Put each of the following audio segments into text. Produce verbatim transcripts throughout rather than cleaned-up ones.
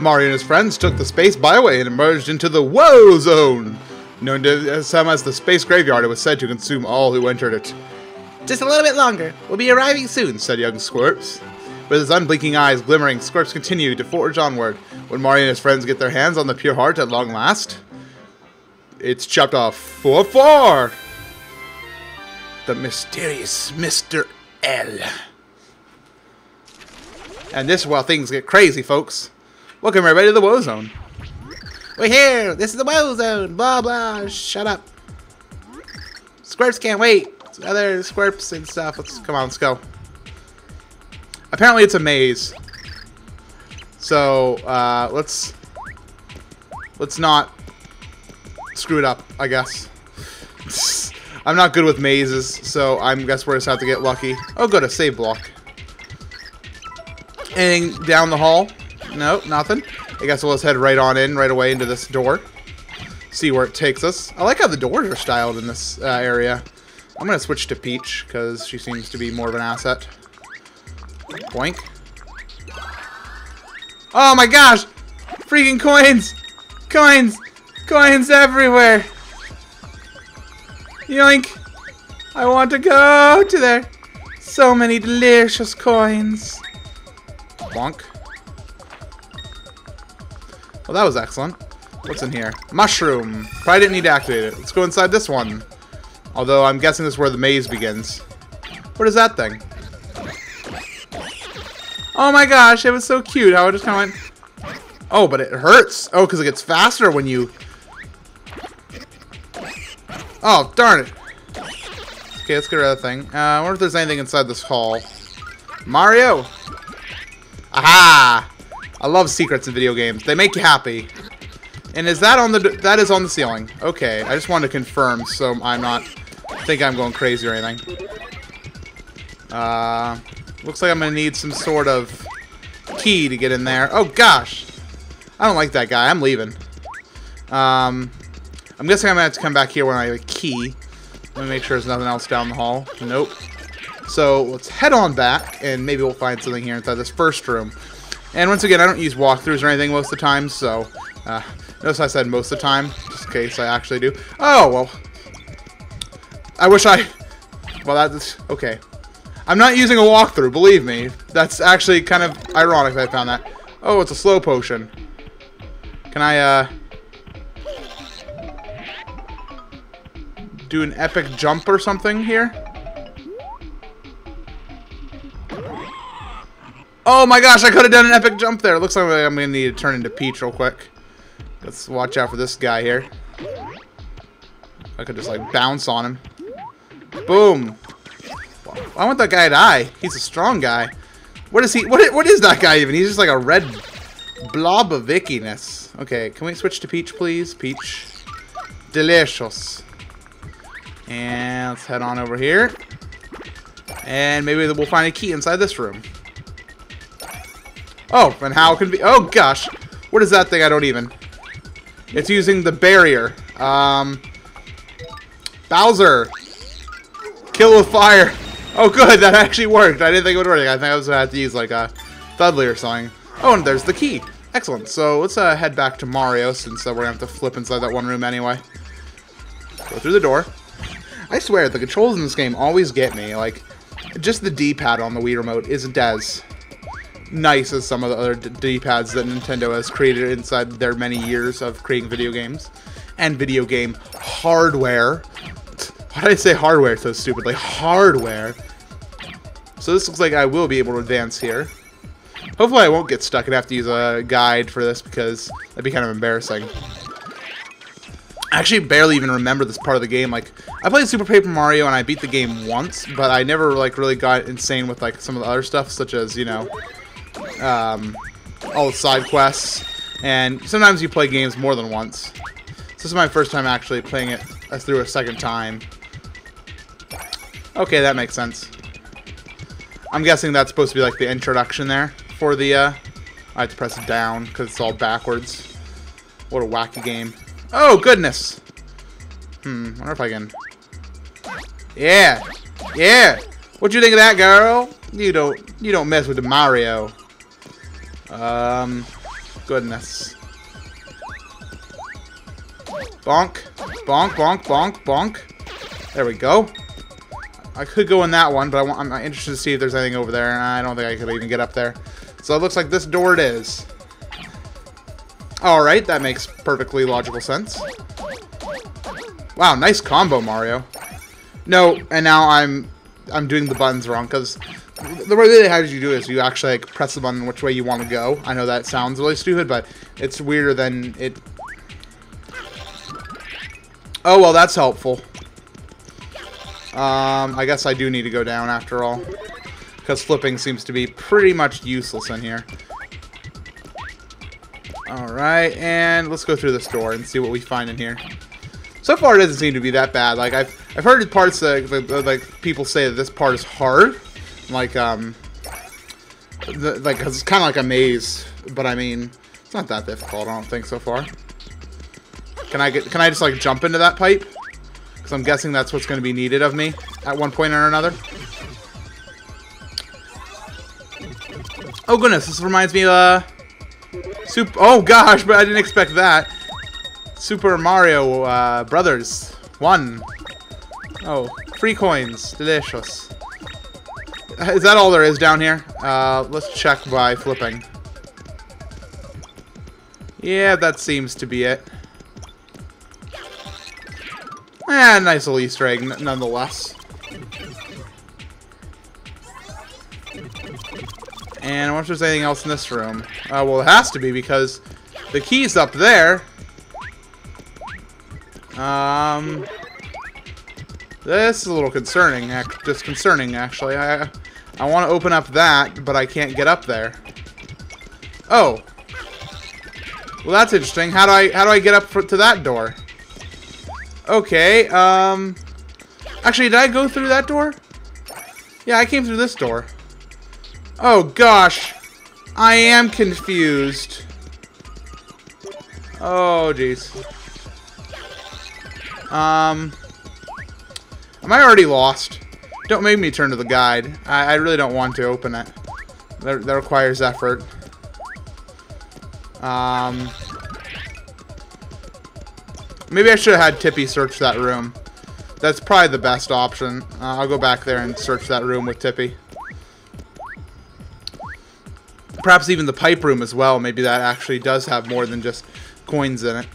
Mario and his friends took the space byway and emerged into the Woe Zone. Known to some as the Space Graveyard, it was said to consume all who entered it. Just a little bit longer. We'll be arriving soon, said young Squirps. With his unblinking eyes glimmering, Squirps continued to forge onward. Would Mario and his friends get their hands on the Pure Heart at long last? It's chopped off four four. The mysterious Mister L. And this is where things get crazy, folks. Welcome everybody to the Woe Zone. We're here. This is the Woe Zone. Blah blah. Shut up. Squirps can't wait. It's other Squirps and stuff. Let's come on. Let's go. Apparently it's a maze. So uh, let's let's not screw it up, I guess. I'm not good with mazes, so I guess we're just have to get lucky. Oh, go to save block. Anything down the hall? No, nothing. I guess we'll just head right on in, right away into this door. See where it takes us. I like how the doors are styled in this uh, area. I'm gonna switch to Peach because she seems to be more of an asset. Boink. Oh my gosh! Freaking coins! Coins! Coins everywhere! Yoink! I want to go to there! So many delicious coins! Bonk. Well, that was excellent. What's in here? Mushroom! Probably didn't need to activate it. Let's go inside this one. Although, I'm guessing this is where the maze begins. What is that thing? Oh my gosh, it was so cute how it just kind of went... Oh, but it hurts! Oh, because it gets faster when you... Oh, darn it. Okay, let's get rid of that thing. Uh, I wonder if there's anything inside this hall. Mario! Aha! I love secrets in video games. They make you happy. And is that on the... That is on the ceiling. Okay, I just wanted to confirm so I'm not... think I'm going crazy or anything. Uh, looks like I'm going to need some sort of key to get in there. Oh, gosh! I don't like that guy. I'm leaving. Um... I'm guessing I'm gonna have to come back here when I have a key. Let me make sure there's nothing else down the hall. Nope. So let's head on back and maybe we'll find something here inside this first room. And once again, I don't use walkthroughs or anything most of the time, so uh, notice I said most of the time, just in case I actually do. Oh, well. I wish I... Well, that's... Okay. I'm not using a walkthrough, believe me. That's actually kind of ironic that I found that. Oh, it's a slow potion. Can I, uh... do an epic jump or something here? Oh my gosh, I could have done an epic jump there. It looks like I'm gonna need to turn into Peach real quick. Let's watch out for this guy here. I could just like bounce on him. Boom. I want that guy to die. He's a strong guy. What is he? What? What is that guy even? He's just like a red blob of ickiness. Okay, can we switch to Peach, please? Peach. Delicious. And let's head on over here. And maybe we'll find a key inside this room. Oh, and how can be? Oh, gosh. What is that thing? I don't even. It's using the barrier. Um, Bowser. Kill with fire. Oh, good. That actually worked. I didn't think it would work. I think I was going to have to use, like, a Dudley or something. Oh, and there's the key. Excellent. So let's uh, head back to Mario since uh, we're going to have to flip inside that one room anyway. Go through the door. I swear, the controls in this game always get me. Like, just the D-pad on the Wii Remote isn't as nice as some of the other D-pads that Nintendo has created inside their many years of creating video games. And video game hardware. Why did I say hardware so stupidly? Hardware. So this looks like I will be able to advance here. Hopefully I won't get stuck and have to use a guide for this because that'd be kind of embarrassing. I actually barely even remember this part of the game. Like, I played Super Paper Mario and I beat the game once, but I never, like, really got insane with, like, some of the other stuff, such as, you know, um, all the side quests. And sometimes you play games more than once. This is my first time actually playing it through a second time. Okay, that makes sense. I'm guessing that's supposed to be, like, the introduction there for the, uh... I have to press it down, because it's all backwards. What a wacky game. Oh, goodness. Hmm, I wonder if I can... Yeah. Yeah. What you think of that, girl? You don't... You don't mess with the Mario. Um... goodness. Bonk. Bonk, bonk, bonk, bonk. There we go. I could go in that one, but I want, I'm interested to see if there's anything over there. I don't think I could even get up there. So it looks like this door it is. Alright, that makes perfectly logical sense. Wow, nice combo, Mario. No, and now I'm I'm doing the buttons wrong, because the way they had you do is you actually like press the button which way you want to go. I know that sounds really stupid, but it's weirder than it... Oh, well, that's helpful. Um, I guess I do need to go down after all, because flipping seems to be pretty much useless in here. Alright, and let's go through this door and see what we find in here. So far it doesn't seem to be that bad. Like, I've, I've heard parts that, like, people say that this part is hard. Like, um, the, like, cause it's kind of like a maze, but I mean, it's not that difficult, I don't think, so far. Can I get, can I just, like, jump into that pipe? Because I'm guessing that's what's going to be needed of me at one point or another. Oh, goodness. This reminds me of, uh... Super... Oh, gosh, but I didn't expect that. Super Mario uh, Brothers. One. Oh, free coins. Delicious. Is that all there is down here? Uh, let's check by flipping. Yeah, that seems to be it. Eh, nice little Easter egg, n nonetheless. And I wonder if there's anything else in this room. Uh, well, it has to be, because the key's up there. Um, this is a little concerning, disconcerting, actually. I, I want to open up that, but I can't get up there. Oh. Well, that's interesting. How do I, how do I get up for, to that door? Okay, um... Actually, did I go through that door? Yeah, I came through this door. Oh, gosh. I am confused. Oh, jeez. Um... Am I already lost? Don't make me turn to the guide. I, I really don't want to open it. That, that requires effort. Um... Maybe I should have had Tippy search that room. That's probably the best option. Uh, I'll go back there and search that room with Tippy. Perhaps even the pipe room as well. Maybe that actually does have more than just coins in it.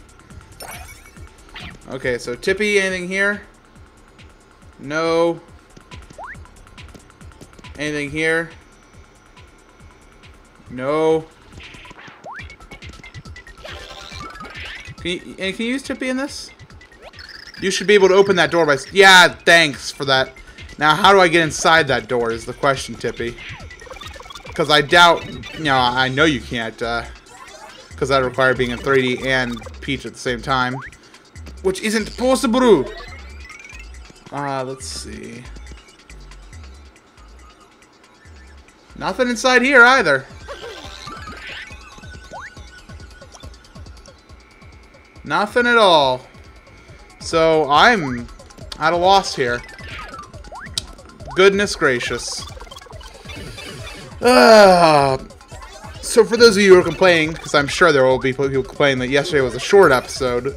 Okay, so Tippy, anything here? No. Anything here? No. Can you, and can you use Tippy in this? You should be able to open that door by... Yeah, thanks for that. Now, how do I get inside that door is the question, Tippy. Because I doubt... You know, I know you can't, uh... because that requires being in three D and Peach at the same time. Which isn't possible! Uh, let's see... Nothing inside here, either. Nothing at all. So I'm at a loss here. Goodness gracious. Uh, so for those of you who are complaining, because I'm sure there will be people who complain that yesterday was a short episode,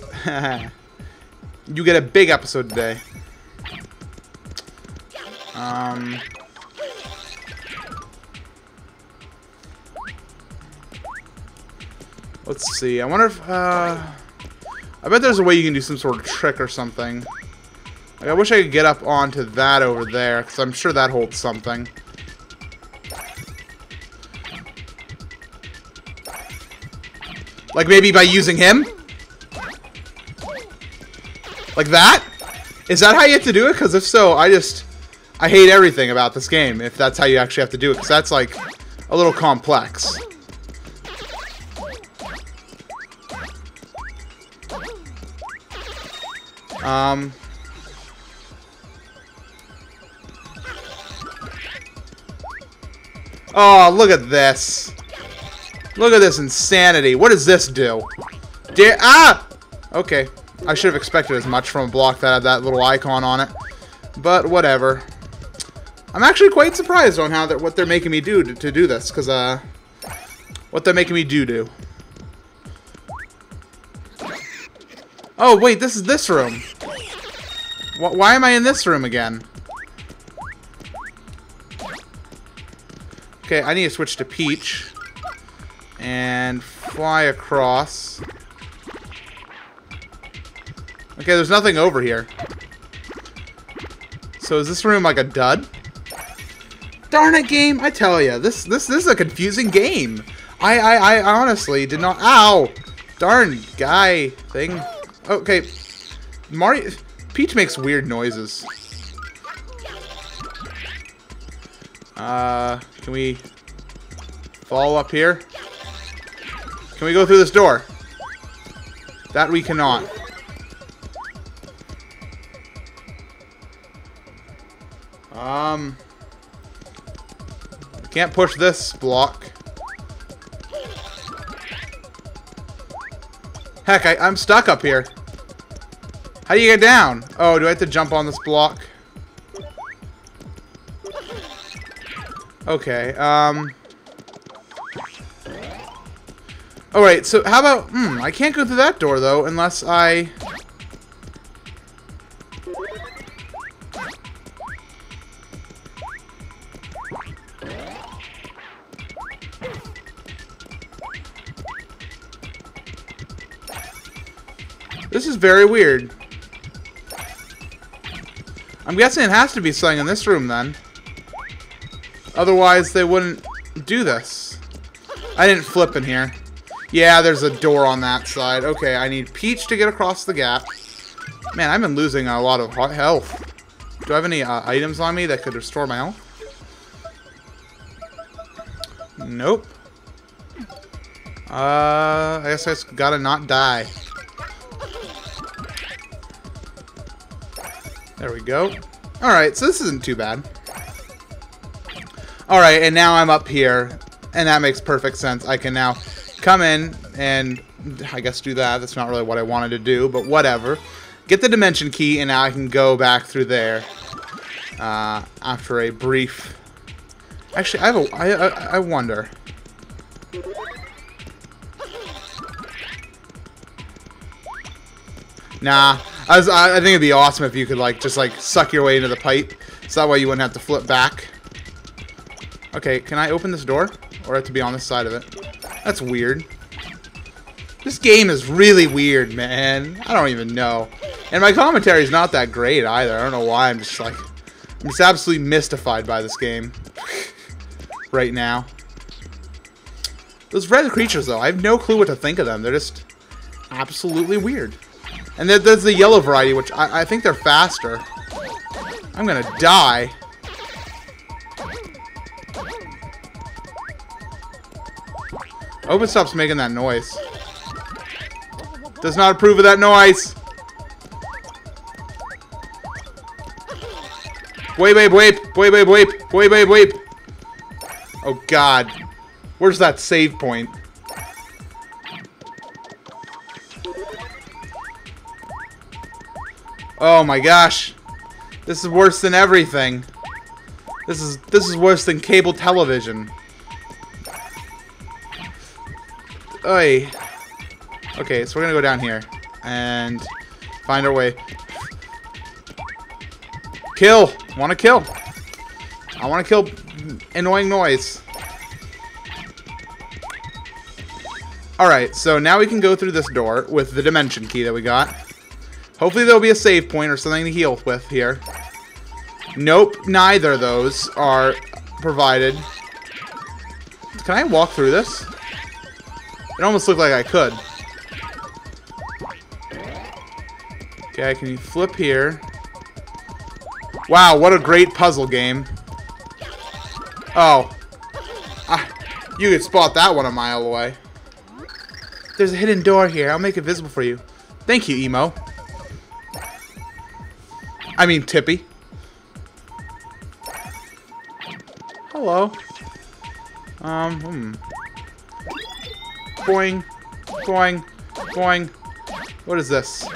you get a big episode today. Um... Let's see, I wonder if, uh... I bet there's a way you can do some sort of trick or something. Like, I wish I could get up onto that over there, because I'm sure that holds something. Like, maybe by using him? Like that? Is that how you have to do it? Because if so, I just... I hate everything about this game, if that's how you actually have to do it, because that's, like, a little complex. Um, oh, look at this. Look at this insanity. What does this do? Da ah! Okay. I should have expected as much from a block that had that little icon on it. But whatever. I'm actually quite surprised on how they're, what they're making me do to, to do this. Because, uh, what they're making me do do. Oh, wait, this is this room. Why am I in this room again? Okay, I need to switch to Peach. And fly across. Okay, there's nothing over here. So is this room like a dud? Darn it, game! I tell ya, this this this is a confusing game. I I I honestly did not. Ow! Darn guy thing. Okay, Mario Peach makes weird noises. Uh, can we fall up here? Can we go through this door? That we cannot. Um, can't push this block. Heck, I, I'm stuck up here. How do you get down? Oh, do I have to jump on this block? Okay, um... Alright, so how about... Hmm, I can't go through that door, though, unless I... This is very weird. I'm guessing it has to be something in this room, then. Otherwise, they wouldn't do this. I didn't flip in here. Yeah, there's a door on that side. Okay, I need Peach to get across the gap. Man, I've been losing a lot of health. Do I have any uh, items on me that could restore my health? Nope. Uh, I guess I just gotta not die. There we go. Alright, so this isn't too bad. Alright, and now I'm up here. And that makes perfect sense. I can now come in and, I guess, do that. That's not really what I wanted to do, but whatever. Get the dimension key, and now I can go back through there. Uh, after a brief... Actually, I have a... I, I, I wonder. Nah. I, was, I think it'd be awesome if you could, like, just, like, suck your way into the pipe. So that way you wouldn't have to flip back. Okay, can I open this door? Or I have to be on this side of it? That's weird. This game is really weird, man. I don't even know. And my commentary's not that great, either. I don't know why. I'm just, like, I'm just absolutely mystified by this game. Right now. Those red creatures, though. I have no clue what to think of them. They're just absolutely weird. And then there's the yellow variety, which I, I think they're faster. I'm gonna die. I hope it stops making that noise. Does not approve of that noise. Boy, babe, wait, boy, babe, wait, boy, babe, wait. Oh God, where's that save point? Oh my gosh. This is worse than everything. This is this is worse than cable television. Oy. Okay, so we're gonna go down here and find our way. Kill! Wanna kill. I wanna kill annoying noise. Alright, so now we can go through this door with the dimension key that we got. Hopefully there'll be a save point or something to heal with here. Nope, neither of those are provided. Can I walk through this? It almost looked like I could. Okay, can you flip here? Wow, what a great puzzle game. Oh. I, you could spot that one a mile away. There's a hidden door here. I'll make it visible for you. Thank you, Emo. I mean, Tippy. Hello. Um, hmm. Boing. Boing. Boing. What is this?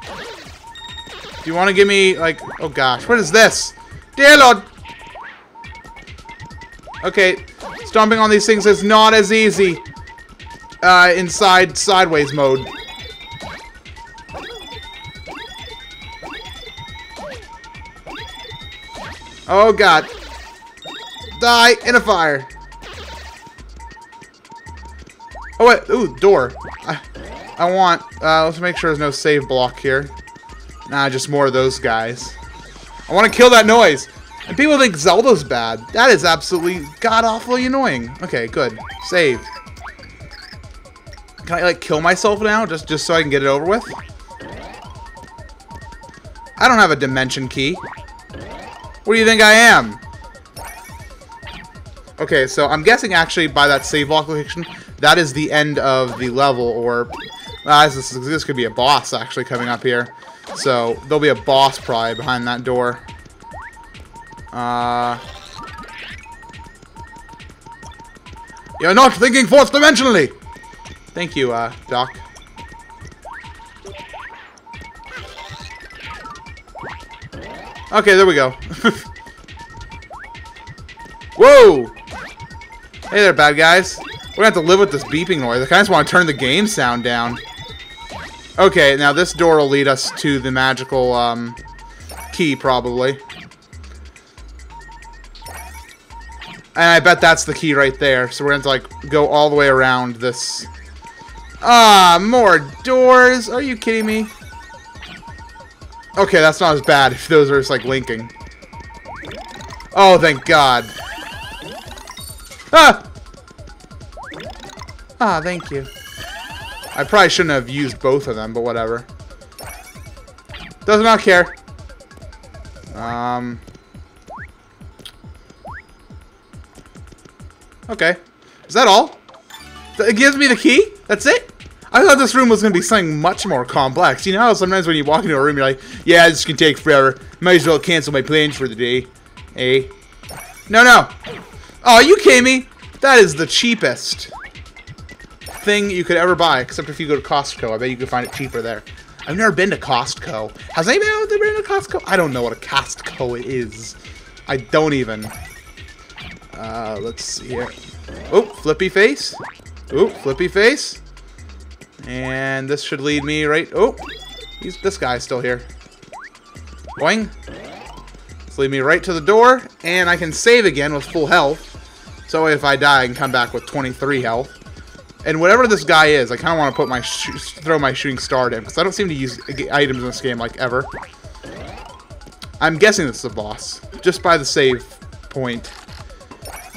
Do you want to give me, like... Oh, gosh. What is this? Dear Lord! Okay. Stomping on these things is not as easy. Uh, inside sideways mode. Oh god. Die in a fire. Oh wait, ooh, door. I, I want, uh, let's make sure there's no save block here. Nah, just more of those guys. I want to kill that noise. And people think Zelda's bad. That is absolutely god-awfully annoying. Okay, good. Save. Can I, like, kill myself now? Just, just so I can get it over with? I don't have a dimension key. What do you think I am? Okay, so I'm guessing actually by that save block location, that is the end of the level, or... Uh, this, this could be a boss, actually, coming up here. So, there'll be a boss probably behind that door. Uh... You're not thinking fourth-dimensionally! Thank you, uh, Doc. Okay, there we go. Whoa! Hey there, bad guys. We're gonna have to live with this beeping noise. I kinda just wanna turn the game sound down. Okay, now this door will lead us to the magical, um, key, probably. And I bet that's the key right there. So we're gonna have to, like, go all the way around this... Ah, more doors. Are you kidding me? Okay, that's not as bad if those are just like linking. Oh, thank God. Ah! Ah, thank you. I probably shouldn't have used both of them, but whatever. Does not care. Um. Okay. Is that all? It gives me the key? That's it? I thought this room was going to be something much more complex. You know how sometimes when you walk into a room, you're like, yeah, this can take forever. Might as well cancel my plans for the day. Eh? No, no. Oh, you kidding me? That is the cheapest thing you could ever buy, except if you go to Costco. I bet you can find it cheaper there. I've never been to Costco. Has anybody out there been to Costco? I don't know what a Costco is. I don't even. Uh, let's see here. Oh, flippy face. Oop, flippy face. And this should lead me right... Oh, he's, this guy's still here. Boing. This lead me right to the door. And I can save again with full health. So if I die, I can come back with twenty-three health. And whatever this guy is, I kind of want to put my throw my shooting star at him. Because I don't seem to use items in this game, like, ever. I'm guessing this is a boss. Just by the save point.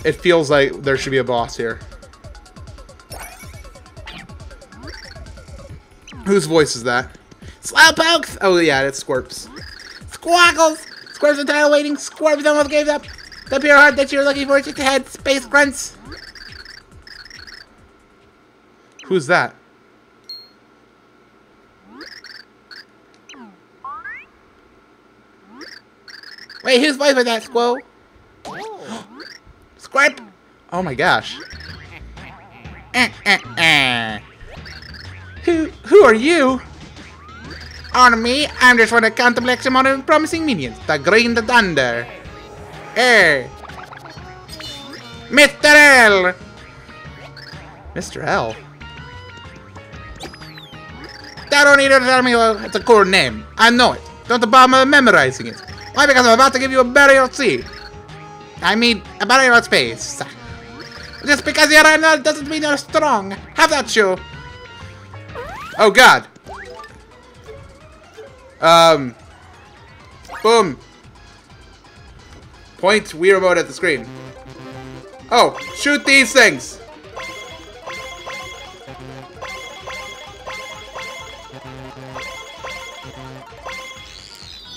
It feels like there should be a boss here. Whose voice is that? Slowpokes! Oh yeah, it's Squirps. Squaggles! Squirps are tired of waiting. Squirps almost gave up. The pure heart that you're looking for just ahead. Space grunts. Who's that? Wait, whose voice was that, Squo? Squirp! Oh my gosh. Uh, uh, uh. Who, who are you? On me, I'm just one to contemplate some more promising minions, the Green the Thunder. Hey, Mister L! Mister L? That don't need to tell me it's a cool name. I know it. Don't bother memorizing it. Why? Because I'm about to give you a burial sea. I mean, a burial of space. Just because you're not doesn't mean you're strong. Have that you. Oh god. Um. Boom. Point Wii remote at the screen. Oh, shoot these things.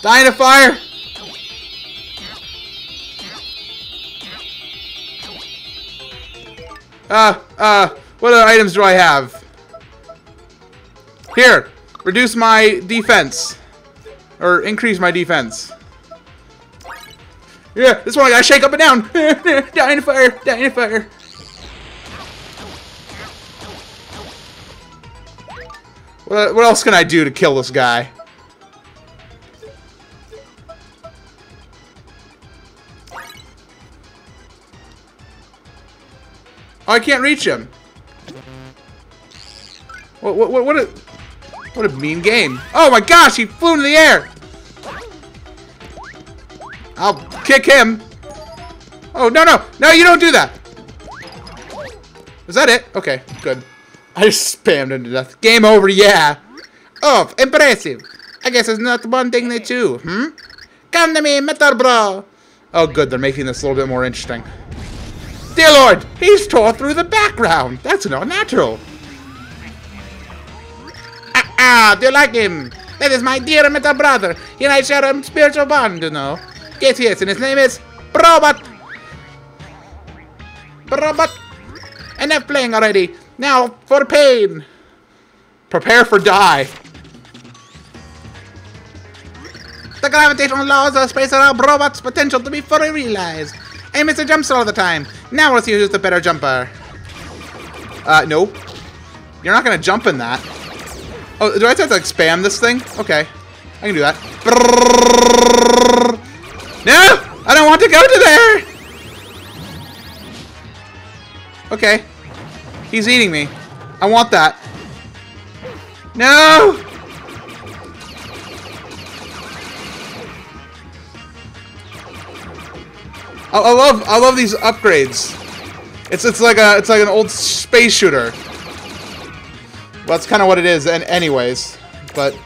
Die in a fire. Uh, uh, what other items do I have? Here, reduce my defense. Or increase my defense. Yeah, this one I gotta shake up and down. Die in a fire, die in a fire. What, what else can I do to kill this guy? Oh, I can't reach him. What, what, what, what a... What a mean game. Oh my gosh, he flew into the air! I'll kick him. Oh, no, no. No, you don't do that. Is that it? Okay, good. I just spammed him to death. Game over, yeah. Oh, impressive. I guess there's not one thing they do, hmm? Come to me, Metal Bro. Oh, good. They're making this a little bit more interesting. Dear Lord, he's tore through the background. That's not natural. Ah, ah, do you like him? That is my dear metal brother. He and I share a spiritual bond, you know. Yes, yes, and his name is Brobot. Brobot. Enough playing already. Now for pain. Prepare for die. The gravitational laws of space allow Brobot's potential to be fully realized. I miss a jump all the time. Now we'll see who's the better jumper. Uh, no. You're not gonna jump in that. Oh, do I have to like, spam this thing? Okay. I can do that. No! I don't want to go to there! Okay. He's eating me. I want that. No! I, I love I love these upgrades. It's it's like a it's like an old space shooter. Well, that's kind of what it is, and anyways, but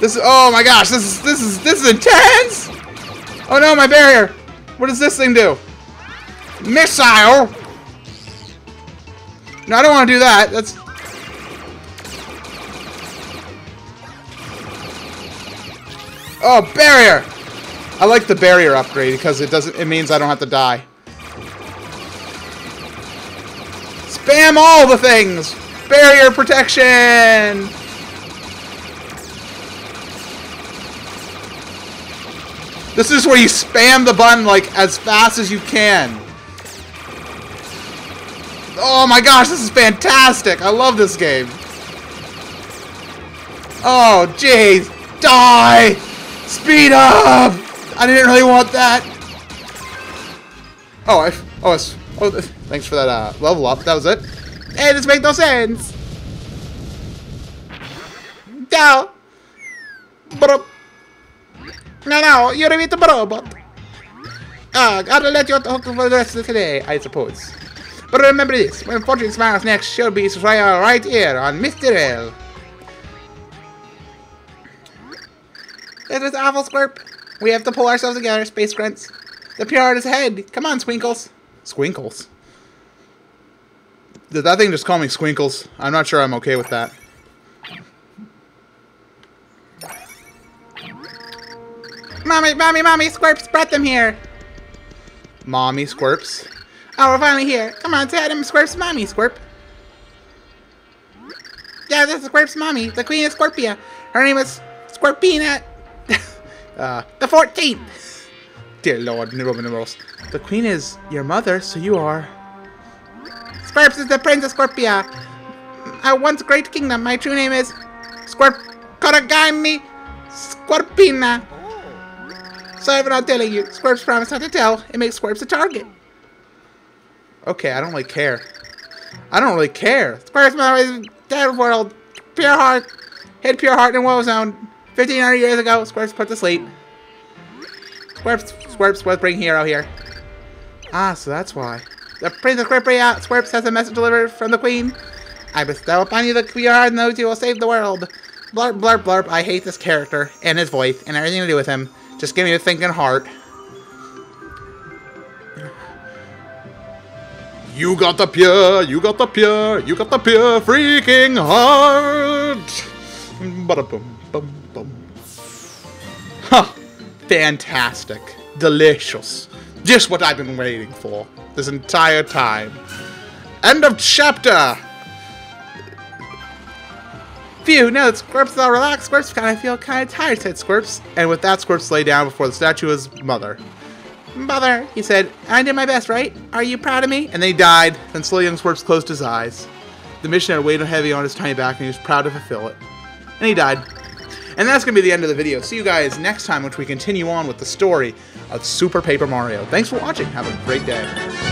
this is oh my gosh, this is this is this is intense. Oh no, my barrier! What does this thing do? Missile! No, I don't want to do that. That's oh barrier. I like the barrier upgrade because it doesn't. It means I don't have to die. Spam all the things. Barrier protection. This is where you spam the button like as fast as you can. Oh my gosh, this is fantastic! I love this game. Oh jeez, die! Speed up! I didn't really want that. Oh, I, oh, it's, oh thanks for that uh, level up. That was it. Hey, this makes no sense. No. Bro. No, no, you're with the robot. Ah, uh, I'll let you talk for the rest of the day, I suppose. But remember this, when Fortune smiles next, she'll be right here on Mister L. That was awful, Squirp. We have to pull ourselves together, Space Grunts. The Pure Heart is ahead. Come on, Squinkles. Squinkles? Did that thing just call me Squinkles? I'm not sure I'm okay with that. Mommy, mommy, mommy, Squirps brought them here. Mommy, Squirps. Oh, we're finally here. Come on, Tad, I'm Squirps' mommy, Squirp. Yeah, this is Squirps' mommy, the Queen of Scorpia. Her name is Squirpina. Uh, the fourteenth! Dear Lord, new Roman numerals. The Queen is your mother, so you are... Squirps is the Princess Scorpia. I once great kingdom. My true name is... Squirp... Koragami... Scorpina. Sorry for not telling you. Squirps promised not to tell. It makes Squirps a target. Okay, I don't really care. I don't really care. Squirps, my way to dead world. Pure Heart. Hit Pure Heart in Woe Zone. fifteen hundred years ago, Squirps put to sleep. Squirps, Squirps, was bringing hero here. Ah, so that's why. The Princess Squirpia, Squirps has a message delivered from the Queen. I bestow upon you the Pure Heart and those who will save the world. Blurp, blurp, blurp, I hate this character, and his voice, and everything to do with him. Just give me a thinking heart. You got the pure, you got the pure, you got the pure freaking heart! Ba-da-boom, boom. Huh. Fantastic. Delicious. Just what I've been waiting for this entire time. End of chapter! Phew, now that Squirps is all relaxed, Squirps kind of feel kind of tired, said Squirps. And with that, Squirps lay down before the statue of his mother. Mother, he said, I did my best, right? Are you proud of me? And they died, then slowly young Squirps closed his eyes. The mission had weighed heavy on his tiny back, and he was proud to fulfill it. And he died. And that's going to be the end of the video. See you guys next time, which we continue on with the story of Super Paper Mario. Thanks for watching. Have a great day.